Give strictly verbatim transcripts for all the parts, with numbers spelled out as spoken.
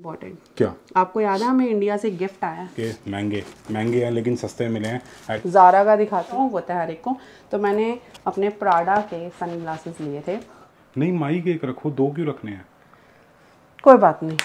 Important क्या आपको याद है हमें इंडिया से गिफ्ट आया के महंगे महंगे हैं लेकिन सस्ते मिले हैं। ज़ारा का दिखाता हूँ होता है हर एक को। तो मैंने अपने प्राडा के सन ग्लासेस लिए थे। नहीं माई के एक रखो, दो क्यों रखने हैं? कोई बात नहीं,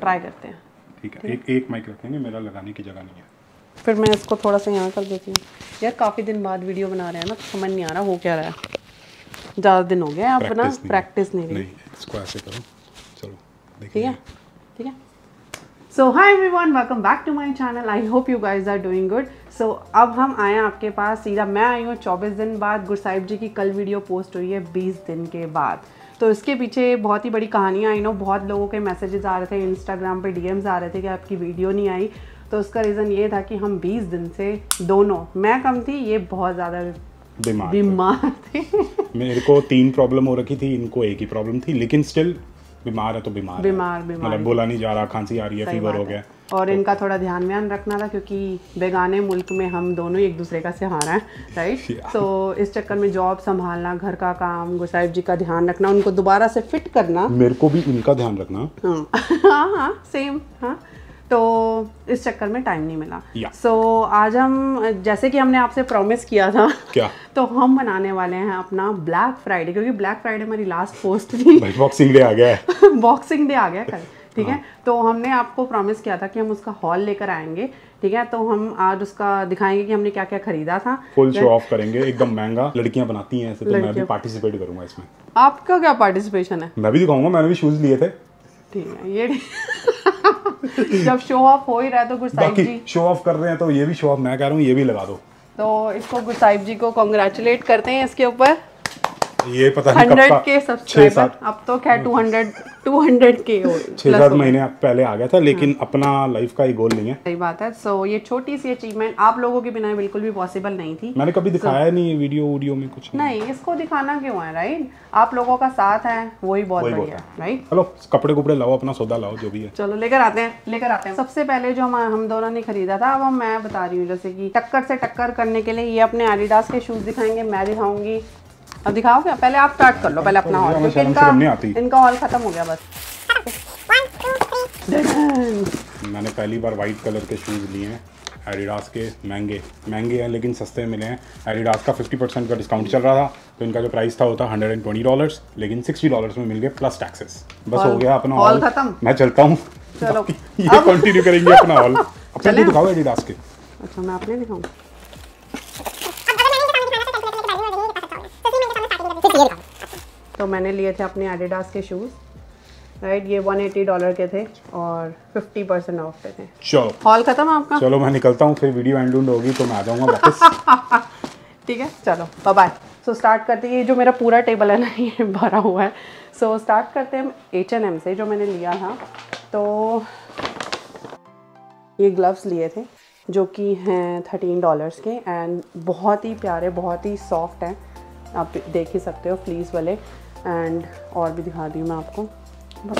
ट्राई करते हैं। ठीक है, एक एक माइक रखेंगे, मेरा लगाने की जगह नहीं है। फिर मैं इसको थोड़ा सा यहाँ कर देती हूँ। यार काफ़ी दिन बाद वीडियो बना रहे हैं ना, तो समझ नहीं आ रहा हो क्या रहा है। ज़्यादा दिन हो गया आप ना प्रैक्टिस नहीं रही। इसको ऐसे करो, चलो ठीक है ठीक है। So hi everyone, welcome back to my channel, I hope you guys are doing good. So अब हम आए हैं आपके पास सीधा, मैं आई हूँ चौबीस दिन बाद। गुरु साहिब जी की कल वीडियो पोस्ट हुई है बीस दिन के बाद, तो इसके पीछे बहुत ही बड़ी कहानियाँ आई नो। बहुत लोगों के मैसेजेस आ रहे थे इंस्टाग्राम पे, डीएम्स आ रहे थे कि आपकी वीडियो नहीं आई। तो उसका रीज़न ये था कि हम बीस दिन से दोनों, मैं कम थी, ये बहुत ज़्यादा बीमार बीमार थे, थे। मेरे को तीन प्रॉब्लम हो रखी थी, इनको एक ही प्रॉब्लम थी, लेकिन स्टिल बीमार है तो बीमार बीमार बीमार मतलब बोला नहीं जा रहा, खांसी आ रही है, फीवर हो गया। और इनका थोड़ा ध्यान व्यान रखना था क्योंकि बेगाने मुल्क में हम दोनों एक दूसरे का सहारा हैं, राइट। तो इस चक्कर में जॉब संभालना, घर का काम, गुरु साहिब जी का ध्यान रखना, उनको दोबारा से फिट करना, मेरे को भी इनका ध्यान रखना। हाँ हाँ सेम हाँ। तो इस चक्कर में टाइम नहीं मिला। सो so, आज हम, जैसे कि हमने आपसे प्रॉमिस किया था क्या, तो हम बनाने वाले हैं अपना ब्लैक फ्राइडे, क्योंकि ब्लैक फ्राइडे हमारी लास्ट पोस्ट थी। बॉक्सिंग डे आ गया है बॉक्सिंग डे आ गया कल, ठीक है। तो हमने आपको प्रॉमिस किया था कि हम उसका हॉल लेकर आएंगे, ठीक है। तो हम आज उसका दिखाएंगे कि हमने क्या क्या खरीदा था, फुल शो ऑफ करेंगे एकदम महंगा। लड़कियां बनाती हैं ऐसे, तो मैं भी पार्टिसिपेट करूंगा इसमें। आपका क्या पार्टिसिपेशन है? मैं भी दिखाऊंगा, मैंने भी शूज लिए थे, ठीक है। ये जब शो ऑफ हो ही रहा है तो गुरु साहिब जी शो ऑफ कर रहे हैं, तो ये भी शो ऑफ मैं कह रहा हूँ, ये भी लगा दो। तो इसको गुरु साहिब जी को कांग्रेचुलेट करते हैं इसके ऊपर। ये पता नहीं कब का के सब्सक्राइबर, अब तो क्या दो सौ दो सौ के छह सात महीने पहले आ गया था, लेकिन हाँ। अपना लाइफ का ये गोल नहीं है, सही बात है। सो so, ये छोटी सी अचीवमेंट आप लोगों के बिना बिल्कुल भी पॉसिबल नहीं थी। मैंने कभी दिखाया so, नहीं वीडियो वीडियो में कुछ नहीं, नहीं इसको दिखाना क्यों है, राइट। आप लोगों का साथ है वही बहुत बढ़िया, राइट। चलो कपड़े कपड़े लाओ, अपना सौदा लाओ जो भी है, चलो लेकर आते हैं लेकर आते हैं। सबसे पहले जो हम दोनों ने खरीदा था, अब मैं बता रही हूँ, जैसे की टक्कर से टक्कर करने के लिए। ये अपने एडिडास के शूज दिखाएंगे, मैं दिखाऊंगी। अब दिखाओ क्या, पहले आप स्टार्ट कर लो पहले अपना हॉल, क्योंकि इनका इनका हॉल खत्म हो गया बस। मैंने पहली बार वाइट कलर के शूज़ लिए हैं एडिडास के, महंगे महंगे हैं लेकिन सस्ते मिले हैं। एडिडास का फिफ्टी परसेंट का डिस्काउंट चल रहा था, तो इनका जो प्राइस था वो था हंड्रेड एंड ट्वेंटी डॉलर्स, लेकिन सिक्सटी डॉलर्स में मिल गए प्लस टैक्सेस। बस हो गया अपना हॉल खत्म, मैं चलता हूँ। चलो ये कंटिन्यू करेंगे अपना हॉल। पहले दिखाओ एडिडास के। अच्छा मैं अपने दिखाऊँ, तो मैंने लिए थे अपने एडिडास के शूज़, राइट। ये वन एटी डॉलर के थे और फिफ्टी परसेंट ऑफ पे थे। चलो हॉल खत्म आपका, चलो मैं निकलता हूँ, फिर वीडियो एंड एंड होगी तो मैं आ जाऊँगा वापस। ठीक है चलो बाय बाय। सो स्टार्ट करते हैं, ये जो मेरा पूरा टेबल है ना ये भरा हुआ है। सो so, स्टार्ट करते हैं एच एंड एम से, जो मैंने लिया था। तो ये ग्लव्स लिए थे जो कि हैं थर्टीन डॉलर्स के, एंड बहुत ही प्यारे, बहुत ही सॉफ्ट हैं, आप देख ही सकते हो फ्लीस वाले। एंड और भी दिखा दी मैं आपको,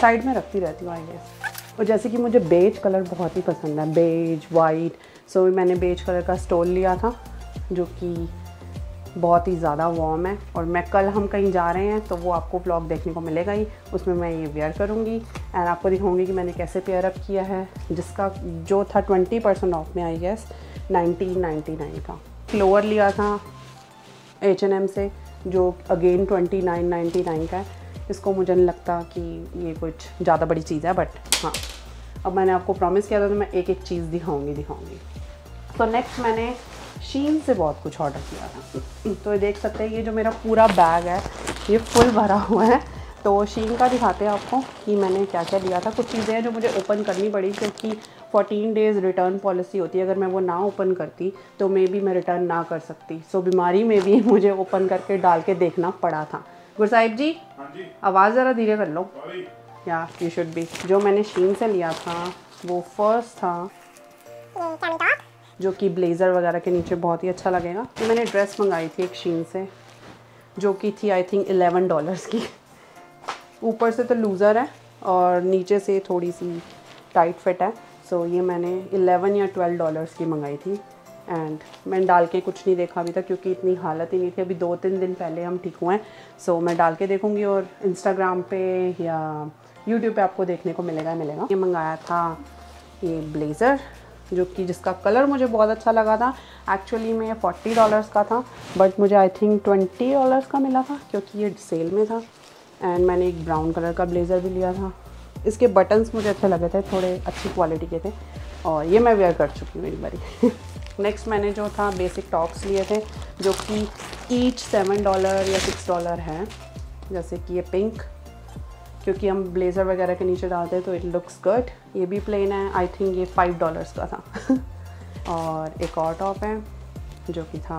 साइड में रखती रहती हूँ आई गेस। और जैसे कि मुझे बेज कलर बहुत ही पसंद है, बेज वाइट, सो मैंने बेज कलर का स्टोल लिया था जो कि बहुत ही ज़्यादा वार्म है। और मैं कल हम कहीं जा रहे हैं तो वो आपको ब्लॉग देखने को मिलेगा ही, उसमें मैं ये वेयर करूँगी एंड आपको दिखाऊँगी कि मैंने कैसे पेयर अप किया है, जिसका जो था ट्वेंटी परसेंट ऑफ में I guess, nineteen ninety nine का। फ्लोअर लिया था एच एन एम से जो again twenty nine ninety nine का है। इसको मुझे नहीं लगता कि ये कुछ ज़्यादा बड़ी चीज़ है, बट हाँ अब मैंने आपको प्रॉमिस किया था तो मैं एक एक चीज़ दिखाऊंगी दिखाऊंगी तो नेक्स्ट मैंने शीन से बहुत कुछ ऑर्डर किया था। तो ये देख सकते हैं, ये जो मेरा पूरा बैग है ये फुल भरा हुआ है। तो शीन का दिखाते हैं आपको कि मैंने क्या क्या लिया था। कुछ चीज़ें हैं जो मुझे ओपन करनी पड़ी क्योंकि फोर्टीन डेज़ रिटर्न पॉलिसी होती है, अगर मैं वो ना ओपन करती तो मे बी मैं रिटर्न ना कर सकती। सो बीमारी में भी मुझे ओपन करके डाल के देखना पड़ा था। गुरु साहिब जी, जी। आवाज़ ज़रा धीरे कर लो या यू शुड बी। जो मैंने शीन से लिया था वो फर्स्ट था, जो कि ब्लेज़र वगैरह के नीचे बहुत ही अच्छा लगेगा। तो मैंने ड्रेस मंगाई थी एक शीन से जो कि थी आई थिंक एलेवन डॉलर्स की। ऊपर से तो लूज़र है और नीचे से थोड़ी सी टाइट फिट है। सो so, ये मैंने इलेवन या ट्वेल्व डॉलर्स की मंगाई थी, एंड मैंने डाल के कुछ नहीं देखा अभी तक क्योंकि इतनी हालत ही नहीं थी। अभी दो तीन दिन पहले हम ठीक हुए हैं। सो so, मैं डाल के देखूँगी और इंस्टाग्राम पे या यूट्यूब पे आपको देखने को मिलेगा मिलेगा ये मंगाया था ये ब्लेज़र जो कि जिसका कलर मुझे बहुत अच्छा लगा था। एक्चुअली में फोर्टी डॉलर्स का था बट मुझे आई थिंक ट्वेंटी डॉलर्स का मिला था क्योंकि ये सेल में था। एंड मैंने एक ब्राउन कलर का ब्लेज़र भी लिया था। इसके बटन्स मुझे अच्छे लगे थे, थोड़े अच्छी क्वालिटी के थे और ये मैं वेयर कर चुकी हूँ एक बारी। नेक्स्ट मैंने जो था बेसिक टॉप्स लिए थे जो कि ईच सेवन डॉलर या सिक्स डॉलर हैं। जैसे कि ये पिंक क्योंकि हम ब्लेज़र वगैरह के नीचे डालते हैं तो इट लुक्स गुड। ये भी प्लेन है, आई थिंक ये फाइव डॉलर्स का था। और एक और टॉप है जो कि था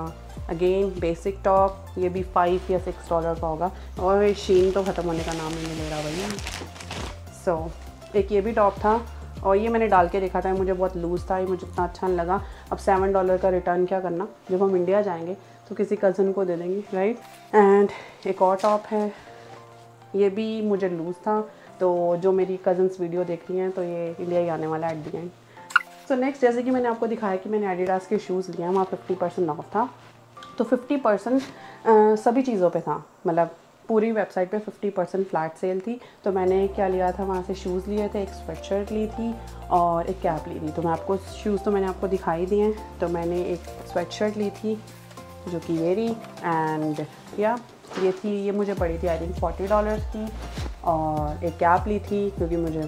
अगेन बेसिक टॉप, ये भी फाइव या सिक्स डॉलर का होगा। और ये शीन तो ख़त्म होने का नाम ही नहीं ले रहा भैया। सो so, एक ये भी टॉप था और ये मैंने डाल के देखा था, मुझे बहुत लूज़ था, ये मुझे इतना अच्छा नहीं लगा। अब सेवन डॉलर का रिटर्न क्या करना, जब हम इंडिया जाएंगे तो किसी कज़न को दे देंगे राइट। एंड एक और टॉप है, ये भी मुझे लूज़ था तो जो मेरी कज़न्स वीडियो देख रही हैं तो ये इंडिया ही आने वाला है at the end. So next जैसे कि मैंने आपको दिखाया कि मैंने एडिडास के शूज़ लिए हैं, वहाँ फिफ्टी परसेंट ऑफ था तो फिफ्टी परसेंट सभी चीज़ों पर था, मतलब पूरी वेबसाइट पे फिफ्टी परसेंट फ्लैट सेल थी। तो मैंने क्या लिया था वहाँ से, शूज़ लिए थे, एक स्वेटशर्ट ली थी और एक कैप ली थी। तो मैं आपको शूज़ तो मैंने आपको दिखाई दिए हैं। तो मैंने एक स्वेटशर्ट ली थी जो कि मेरी एंड या ये थी, ये मुझे पड़ी थी आई थिंक फोर्टी डॉलर्स की। और एक कैप ली थी क्योंकि मुझे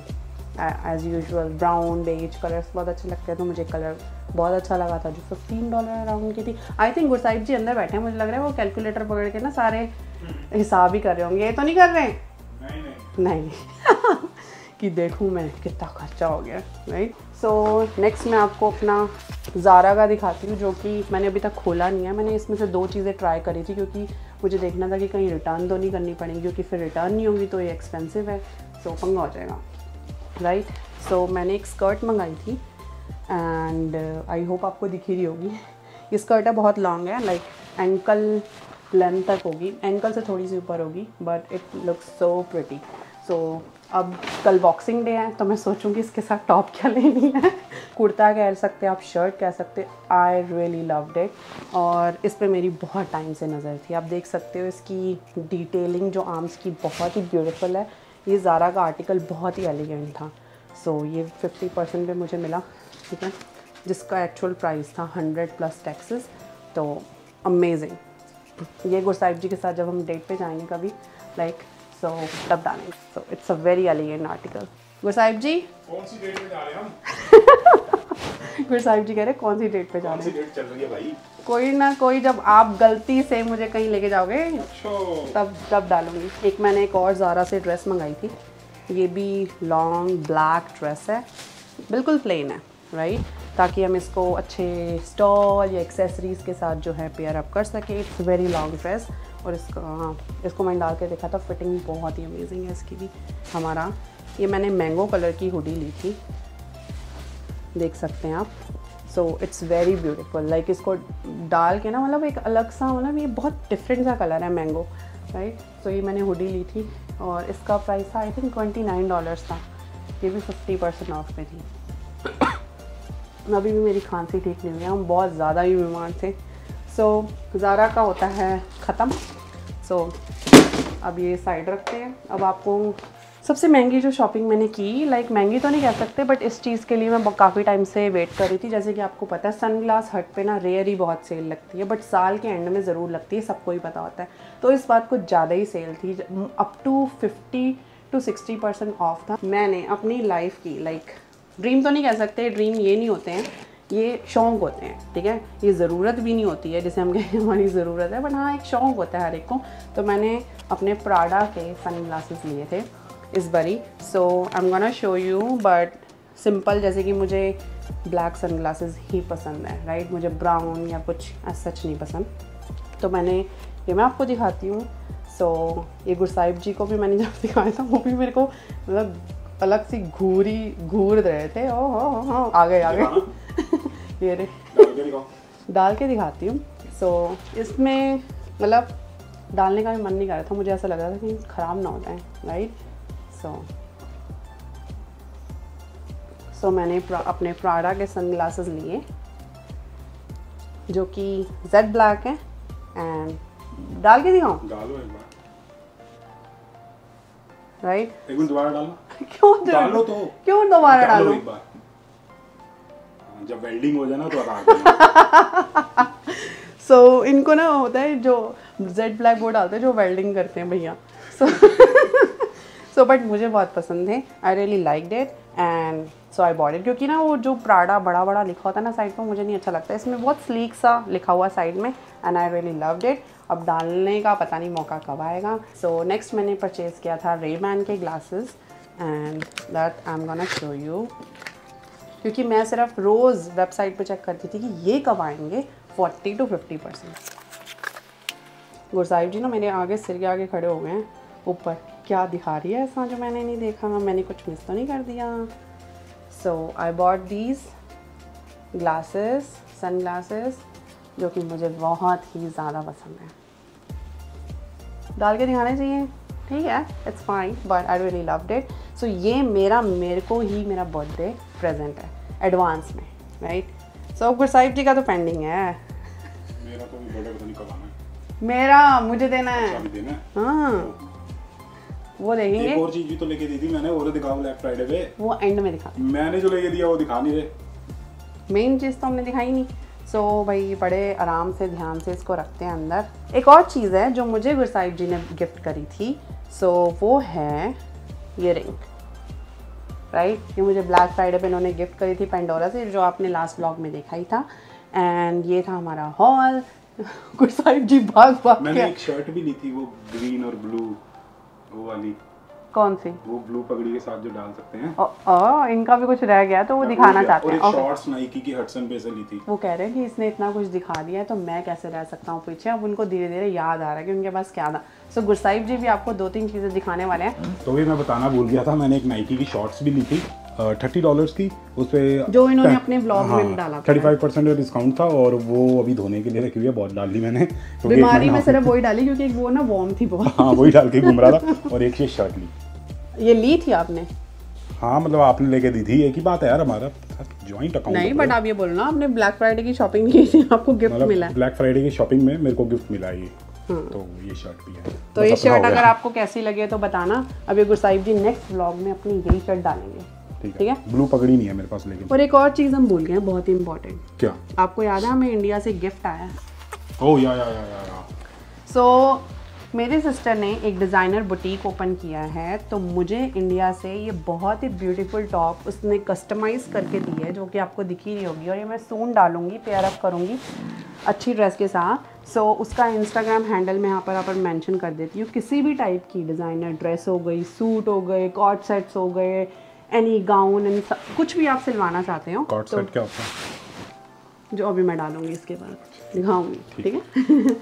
as usual brown beige colours बहुत अच्छे लगते हैं तो मुझे कलर बहुत अच्छा लगा था जो फिफ्टीन डॉलर अराउंड की थी। आई थिंक गुरसाहिब जी अंदर बैठे हैं, मुझे लग रहा है वो कैलकुलेटर पकड़ के ना सारे हिसाब ही कर रहे होंगे। ये तो नहीं कर रहे हैं नहीं नहीं, नहीं। कि देखूँ मैं कितना खर्चा हो गया राइट। सो नेक्स्ट मैं आपको अपना ज़ारा का दिखाती हूँ जो कि मैंने अभी तक खोला नहीं है। मैंने इसमें से दो चीज़ें ट्राई करी थी क्योंकि मुझे देखना था कि कहीं रिटर्न तो नहीं करनी पड़ेगी क्योंकि फिर रिटर्न नहीं होगी तो ये एक्सपेंसिव है, सो पंगा हो जाएगा राइट। सो मैंने एक स्कर्ट मंगाई थी एंड आई होप आपको दिख ही रही होगी। ये स्कर्ट है, बहुत लॉन्ग है, लाइक एंकल लेंथ तक होगी, एंकल से थोड़ी सी ऊपर होगी but it looks so pretty. So अब कल बॉक्सिंग डे है तो मैं सोचूंगी इसके साथ टॉप क्या लेनी है। कुर्ता कह सकते आप, शर्ट कह सकते, आई रियली लव्ड इट। और इस पर मेरी बहुत टाइम से नज़र थी, आप देख सकते हो इसकी डिटेलिंग जो आर्म्स की बहुत ही ब्यूटीफुल है। ये ज़ारा का आर्टिकल बहुत ही एलिगेंट था। सो so, ये फिफ्टी परसेंट पर मुझे मिला ठीक है, जिसका एक्चुअल प्राइस था हंड्रेड प्लस टैक्सेस। तो अमेजिंग, ये गुरसाहिब जी के साथ जब हम डेट पे जाएंगे कभी लाइक सो तब डालेंगे। So it's a very elegant article. Gursahib ji कौन सी डेट पे जा रहे हम? गुरसाहिब जी कह रहे कौन सी डेट पे जा रहे हैं, कौन सी डेट चल रही है भाई? कोई ना कोई, जब आप गलती से मुझे कहीं लेके जाओगे तब तब डालूंगी। एक मैंने एक और ज़ारा से ड्रेस मंगाई थी, ये भी लॉन्ग ब्लैक ड्रेस है, बिल्कुल प्लेन है राइट right? ताकि हम इसको अच्छे स्टॉल या एक्सेसरीज़ के साथ जो है पेयर अप कर सके। इट्स वेरी लॉन्ग ड्रेस और इसका इसको मैंने डाल के देखा था, फिटिंग बहुत ही अमेजिंग है इसकी भी। हमारा ये मैंने मैंगो कलर की हुडी ली थी, देख सकते हैं आप। So it's very beautiful, like इसको डाल के ना मतलब एक अलग सा, मतलब ये बहुत डिफरेंट सा कलर है मैंगो राइट। सो ये मैंने हुडी ली थी और इसका प्राइस था I think twenty nine dollars था। ये भी फिफ्टी परसेंट ऑफ पे थी। अभी भी मेरी खांसी ठीक नहीं हुई है, हम बहुत ज़्यादा ही बीमार थे। सो so, ज़ारा का होता है ख़त्म। सो so, अब ये साइड रखते हैं। अब आपको सबसे महंगी जो शॉपिंग मैंने की, लाइक महंगी तो नहीं कह सकते बट इस चीज़ के लिए मैं काफ़ी टाइम से वेट कर रही थी। जैसे कि आपको पता है सनग्लास हट पे ना रेयर ही बहुत सेल लगती है बट साल के एंड में ज़रूर लगती है, सबको ही पता होता है। तो इस बात कुछ ज़्यादा ही सेल थी, up to fifty to sixty percent off था। मैंने अपनी लाइफ की लाइक like, ड्रीम तो नहीं कह सकते, ड्रीम ये नहीं होते हैं, ये शौक़ होते हैं ठीक है। ये ज़रूरत भी नहीं होती है जैसे हम कहें हमारी ज़रूरत है, बट हाँ एक शौक़ होता है हर एक को। तो मैंने अपने प्राडा के सन ग्लासेस लिए थे इस बारी। So I am gonna show you but simple, जैसे कि मुझे ब्लैक सन ग्लासेस ही पसंद है राइट right? मुझे ब्राउन या कुछ सच नहीं पसंद। तो मैंने ये मैं आपको दिखाती हूँ। सो so, ये गुरसाहिब जी को भी मैंने जब दिखाया था वो भी मेरे को मतलब अलग सी घूरी घूर रहे थे। ओ हो हो हो आ गए आ गए ये रे डाल के दिखाती हूँ। सो so, इसमें मतलब डालने का भी मन नहीं कर रहा था, मुझे ऐसा लग रहा था कि ख़राब ना हो जाए राइट। सो सो मैंने प्रा, अपने प्राडा के सन ग्लासेस लिए जो कि जेड ब्लैक है एंड डाल के दिखाऊँ राइट। एक बार दोबारा डालो क्यों डालो तो, क्यों दोबारा डालो? एक बार जब वेल्डिंग हो जाए ना तो आता है। सो इनको ना होता है जो जेड ब्लैक बोर्ड डालते हैं जो वेल्डिंग करते हैं भैया। सो सो बट मुझे बहुत पसंद है, I really like that and so I bought it. क्योंकि ना वो जो प्राडा बड़ा बड़ा लिखा होता है ना साइड पर, मुझे नहीं अच्छा लगता। इसमें बहुत स्लीक सा लिखा हुआ साइड में and I really loved it. अब डालने का पता नहीं मौका कब आएगा। सो नेक्स्ट मैंने परचेज़ किया था रेबैन के glasses and that I am gonna show you, क्योंकि मैं सिर्फ रोज़ वेबसाइट पे चेक करती थी कि ये कब आएंगे forty two fifty percent. Gursahib ji ना मेरे आगे सिर के आगे खड़े हो गए हैं ऊपर, क्या दिखा रही है ऐसा जो मैंने नहीं देखा, मैंने कुछ मिस तो नहीं कर दिया। So I bought these glasses, sun glasses, जो कि मुझे बहुत ही ज़्यादा पसंद है। डाल के दिखाना चाहिए, ठीक है, it's fine but I really loved it. So ये मेरा मेरे को ही मेरा बर्थडे प्रेजेंट है एडवांस में, राइट। सो गुरसाहिब जी का तो पेंडिंग है, मेरा तो भी बर्थडे नहीं कब आना है, मेरा मुझे देना है, देना है। हाँ तो वो देखेंगे। एक और चीज़ भी तो लेके दी थी मैंने, वो तो दिखाऊं ब्लैक फ्राइडे पे, वो एंड में दिखा। मैंने जो लेके दिया वो दिखा नहीं रहे, मेन चीज़ तो हमने दिखाई नहीं। सो so, भाई बड़े आराम से ध्यान से इसको रखते हैं अंदर। एक और चीज़ है जो मुझे गुरसाहिब जी ने गिफ्ट करी थी, सो so, वो है ये रिंग, राइट right? ये मुझे ब्लैक फ्राइडे पे इन्होंने गिफ्ट करी थी पेंडोरा से, जो आपने लास्ट ब्लॉग में देखा ही था। एंड ये था हमारा हॉल। गुरसाहिब जी भाग भाग मैंने एक शर्ट भी ली थी वो ग्रीन और ब्लू, वो वाली। कौन सी? वो ब्लू पगड़ी के साथ जो डाल सकते हैं। ओ, ओ, इनका भी कुछ रह गया तो वो दिखाना चाहते हैं। और शॉर्ट्स नाइकी की हडसन पे से ली थी। वो कह रहे हैं कि इसने इतना कुछ दिखा दिया है तो मैं कैसे रह सकता हूँ पीछे। अब उनको धीरे धीरे याद आ रहा है कि उनके पास क्या था। सो गुरसाहिब जी भी आपको दो तीन चीजें दिखाने वाले हैं। तो भी मैं बताना भूल गया था, मैंने एक नाइकी की शॉर्ट्स भी ली थी थर्टी डॉलर की, उसपे जो इन्होंने अपने ब्लॉग में डाला थर्टी फाइव परसेंट डिस्काउंट था। और वो अभी धोने के लिए रखी हुई है, बहुत डाल दी मैंने, बीमारी में सिर्फ वही डाली क्योंकि वो ना वार्म थी बहुत। हाँ वही डाल के घूम रहा था। और एक ये शर्ट ली, ये ली थी आपने? हाँ मतलब आपने लेके दी थी, एक ही बात है यार हमारा जॉइंट अकाउंट नहीं। बट आप ये बोलो ना आपने ब्लैक फ्राइडे की शॉपिंग की थी, आपको गिफ्ट मिला। ब्लैक फ्राइडे की शॉपिंग में मेरे को गिफ्ट मिला ये, तो ये शर्ट भी है। तो ये शर्ट अगर आपको कैसी लगे तो बताना। अब ये गुरसाहिब जी नेक्स्ट व्लॉग में अपनी यही शर्ट डालेंगे, ठीक है। ब्लू पगड़ी नहीं है मेरे पास लेकिन। और एक और चीज हम भूल गए हैं बहुत ही इम्पोर्टेंट। क्या? आपको याद है हमें इंडिया से गिफ्ट आया है? ओह या या या या। सो मेरे सिस्टर ने एक डिज़ाइनर बुटीक ओपन किया है, तो मुझे इंडिया से ये बहुत ही ब्यूटीफुल टॉप उसने कस्टमाइज़ करके दी है, जो कि आपको दिखी रही होगी। और ये मैं सून डालूंगी, पेयर अप करूँगी अच्छी ड्रेस के साथ। सो so, उसका इंस्टाग्राम हैंडल मैं यहाँ पर यहाँ पर मैंशन कर देती हूँ। किसी भी टाइप की डिज़ाइनर ड्रेस हो गई, सूट हो गए, कॉट सेट्स हो गए, एनी गाउन, एनी कुछ भी आप सिलवाना चाहते हो। कॉट सेट क्या होता है? जो अभी मैं डालूँगी इसके बाद दिखाऊँगी, ठीक है।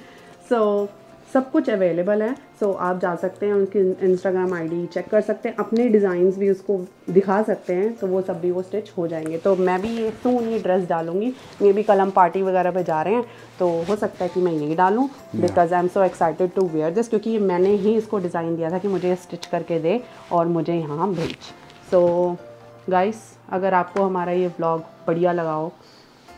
सो सब कुछ अवेलेबल है। सो so, आप जा सकते हैं उनकी इंस्टाग्राम आईडी चेक कर सकते हैं, अपने डिज़ाइंस भी उसको दिखा सकते हैं, तो वो सब भी वो स्टिच हो जाएंगे। तो मैं भी ये सून ये ड्रेस डालूंगी, मे बी कल हम पार्टी वगैरह पे जा रहे हैं तो हो सकता है कि मैं ये डालूं because I am so excited to wear this, क्योंकि मैंने ही इसको डिज़ाइन दिया था कि मुझे स्टिच करके दे और मुझे यहाँ भेज। सो गाइस अगर आपको हमारा ये व्लॉग बढ़िया लगा हो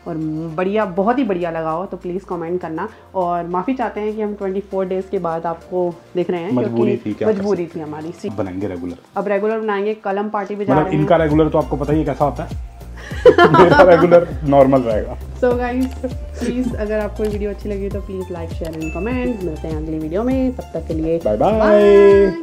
और बढ़िया बहुत ही बढ़िया लगा हो तो प्लीज़ कमेंट करना। और माफ़ी चाहते हैं कि हम चौबीस डेज़ के बाद आपको देख रहे हैं, मजबूरी थी, मजबूरी थी हमारी। बनाएंगे रेगुलर, अब रेगुलर बनाएंगे। कल हम पार्टी पे जा रहे हैं। इनका रेगुलर तो आपको पता ही कैसा होता है। मेरा रेगुलर नॉर्मल रहेगा। सो गाइस प्लीज़ अगर आपको वीडियो अच्छी लगी तो please like share and comment. मिलते हैं अगली वीडियो में, तब तक के लिए बाय बाय।